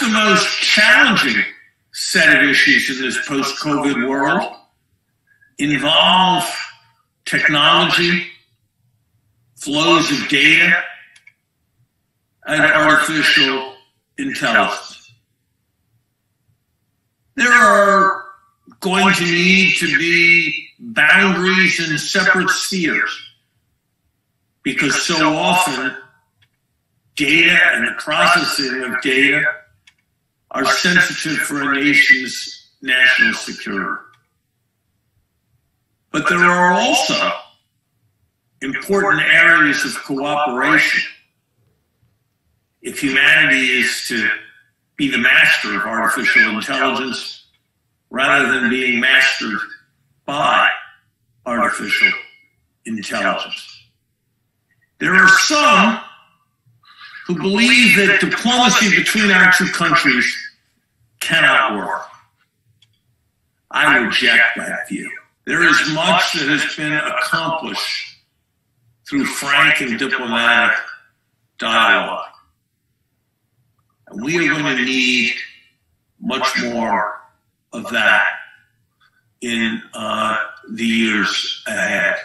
That's the most challenging set of issues in this post-COVID world. Involve technology, flows of data, and artificial intelligence. There are going to need to be boundaries in separate spheres, because so often data and the processing of data are sensitive for a nation's national security. But there are also important areas of cooperation if humanity is to be the master of artificial intelligence rather than being mastered by artificial intelligence. There are some who believe that diplomacy between our two countries cannot work. I reject that view. There is much that has been accomplished through frank and diplomatic dialogue. And we are going to need much more of that in the years ahead.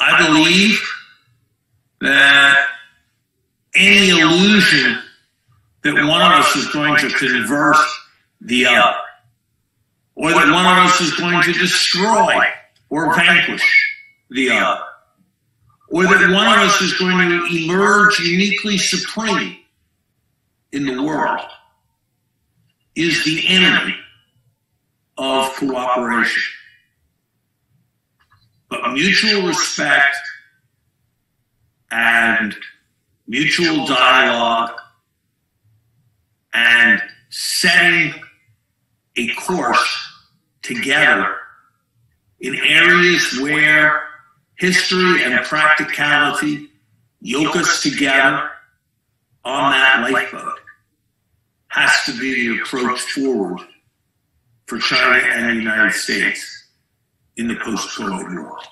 I believe that any illusion that one of us is going to convert the other, or that one of us is going to destroy or vanquish the other, or that one of us is going to emerge uniquely supreme in the world, is the enemy of cooperation. But mutual respect and mutual dialogue and setting a course together in areas where history and practicality yoke us together on that lifeboat has to be the approach forward for China and the United States in the post-COVID world.